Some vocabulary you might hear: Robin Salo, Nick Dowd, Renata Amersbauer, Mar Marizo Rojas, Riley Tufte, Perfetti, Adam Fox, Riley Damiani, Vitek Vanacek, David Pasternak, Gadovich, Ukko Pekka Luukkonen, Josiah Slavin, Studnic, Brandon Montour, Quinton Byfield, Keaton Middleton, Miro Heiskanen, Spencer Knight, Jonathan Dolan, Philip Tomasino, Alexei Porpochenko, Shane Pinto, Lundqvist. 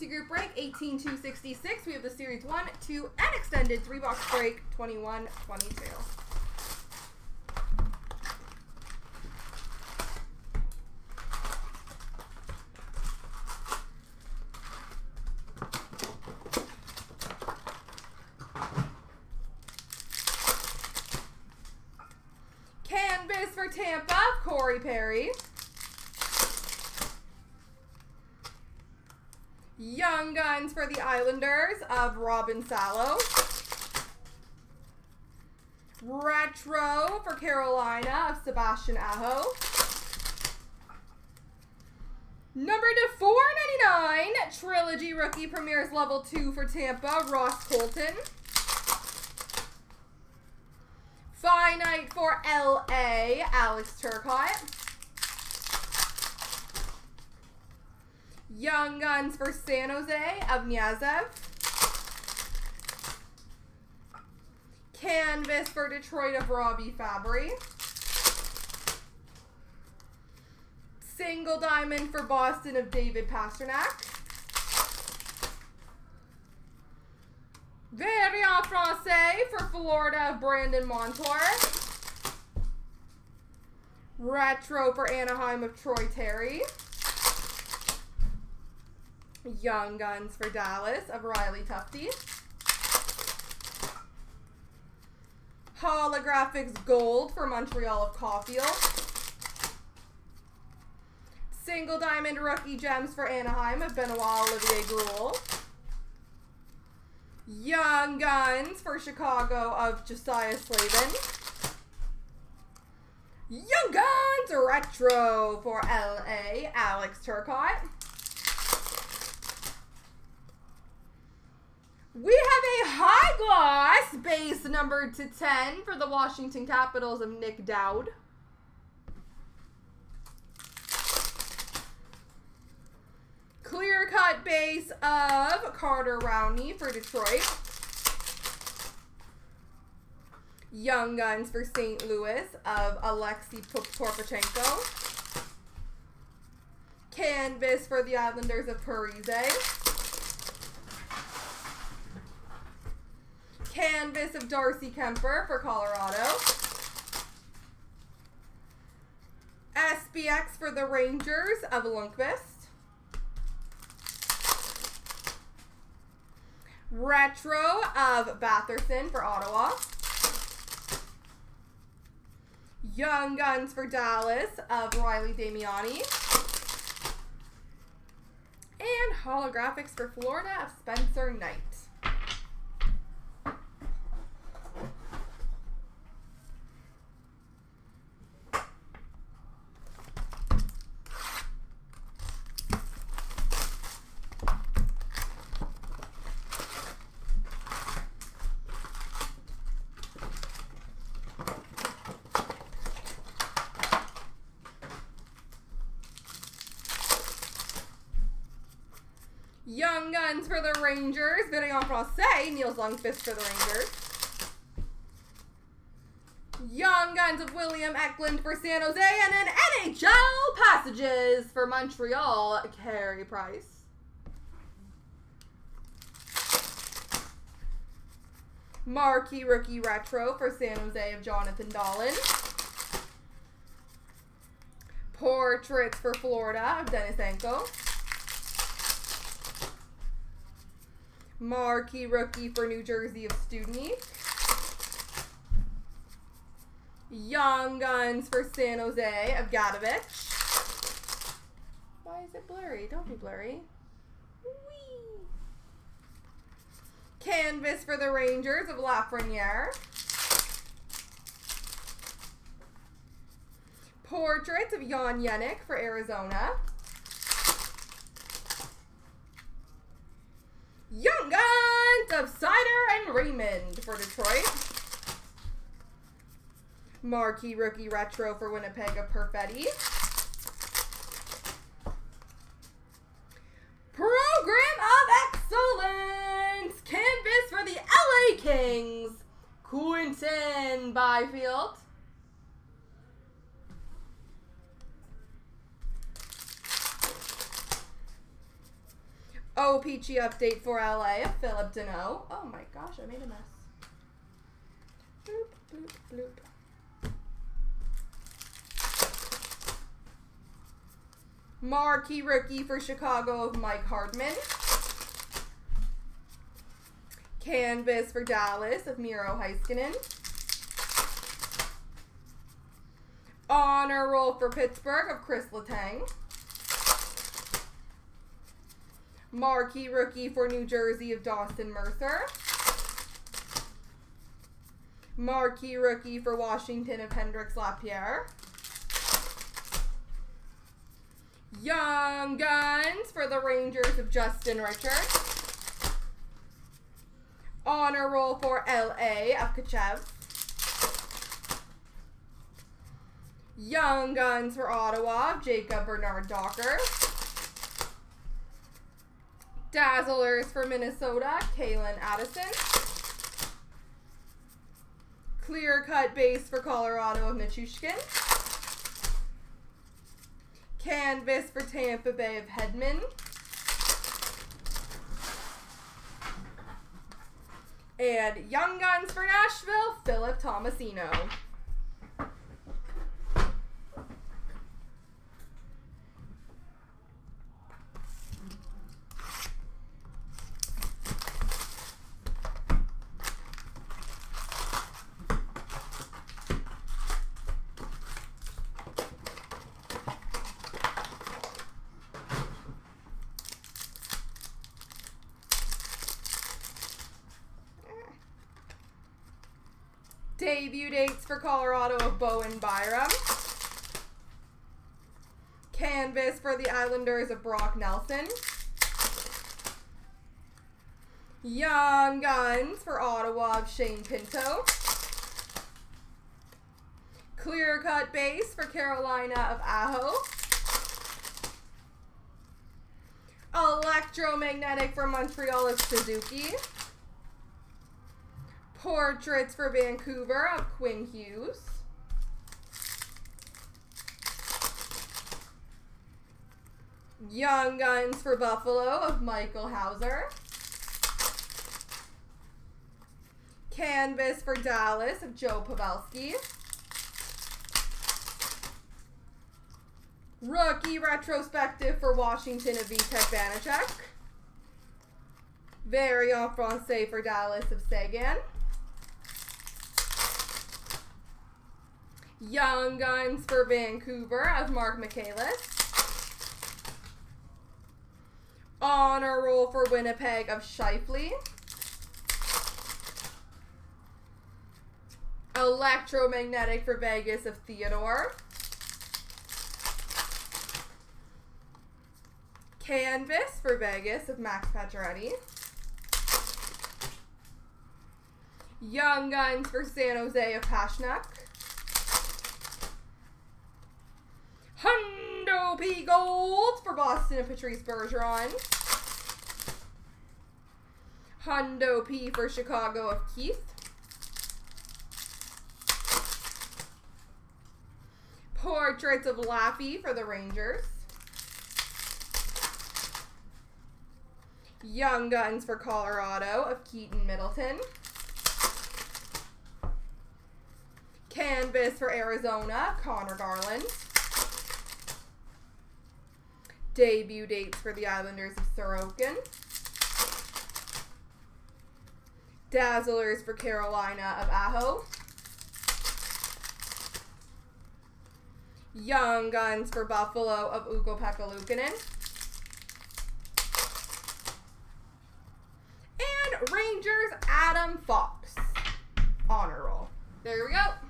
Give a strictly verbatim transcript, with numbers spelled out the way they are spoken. into group break, eighteen two sixty-six. We have the series one, two, and extended three-box break, twenty-one twenty-two. Canvas for Tampa, Corey Perry. Young Guns for the Islanders of Robin Salo. Retro for Carolina of Sebastian Aho. Number to four ninety-nine, Trilogy Rookie Premieres Level two for Tampa, Ross Colton. Finite for L A, Alex Turcotte. Young Guns for San Jose of Niazev. Canvas for Detroit of Robbie Fabry. Single Diamond for Boston of David Pasternak. Vidal Frase for Florida of Brandon Montour. Retro for Anaheim of Troy Terry. Young Guns for Dallas of Riley Tufte. Holographics Gold for Montreal of Caulfield. Single Diamond Rookie Gems for Anaheim of Benoit Olivier Groulx. Young Guns for Chicago of Josiah Slavin. Young Guns Retro for L A, Alex Turcotte. We have a high gloss base numbered to ten for the Washington Capitals of Nick Dowd. Clear cut base of Carter Rowney for Detroit. Young Guns for Saint Louis of Alexei Porpochenko. Canvas for the Islanders of Parise. Canvas of Darcy Kemper for Colorado. S B X for the Rangers of Lundqvist. Retro of Batherson for Ottawa. Young Guns for Dallas of Riley Damiani. And Holographics for Florida of Spencer Knight. Young Guns for the Rangers, Vidal Frase, Niels Longfist for the Rangers. Young Guns of William Eklund for San Jose, and an N H L Passages for Montreal, Carey Price. Marquee Rookie Retro for San Jose of Jonathan Dolan. Portraits for Florida of Denisenko. Marquee Rookie for New Jersey of Studnic. Young Guns for San Jose of Gadovich. Why is it blurry? Don't be blurry. Whee! Canvas for the Rangers of Lafreniere. Portraits of Jan Yennik for Arizona. Young Guns of Cider and Raymond for Detroit. Marquee Rookie Retro for Winnipeg of Perfetti. Program of Excellence! Canvas for the L A Kings, Quinton Byfield. O P G update for L A of Philip Deneau. Oh my gosh, I made a mess. Bloop, bloop, bloop. Marquee rookie for Chicago of Mike Hardman. Canvas for Dallas of Miro Heiskanen. Honor roll for Pittsburgh of Chris Letang. Marquee rookie for New Jersey of Dawson Mercer. Marquee rookie for Washington of Hendrix Lapierre. Young Guns for the Rangers of Justin Richards. Honor roll for L A of Kachev. Young Guns for Ottawa of Jacob Bernard Docker. Dazzlers for Minnesota, Kalen Addison. Clear Cut Base for Colorado of Nichushkin. Canvas for Tampa Bay of Hedman. And Young Guns for Nashville, Philip Tomasino. Debut dates for Colorado of Bowen Byram. Canvas for the Islanders of Brock Nelson. Young Guns for Ottawa of Shane Pinto. Clear Cut Base for Carolina of Aho. Electromagnetic for Montreal of Suzuki. Portraits for Vancouver of Quinn Hughes. Young Guns for Buffalo of Michael Hauser. Canvas for Dallas of Joe Pavelski. Rookie Retrospective for Washington of Vitek Vanacek. Variant Francais for Dallas of Seguin. Young Guns for Vancouver of Mark Michaelis. Honor Roll for Winnipeg of Shifley. Electromagnetic for Vegas of Theodore. Canvas for Vegas of Max Pacioretty. Young Guns for San Jose of Pasternak. Hundo P. Gold for Boston of Patrice Bergeron. Hundo P. for Chicago of Keith. Portraits of Laffy for the Rangers. Young Guns for Colorado of Keaton Middleton. Canvas for Arizona, Connor Garland. Debut dates for the Islanders of Sorokin. Dazzlers for Carolina of Aho. Young Guns for Buffalo of Ukko Pekka Luukkonen. And Rangers, Adam Fox. Honor roll. There we go.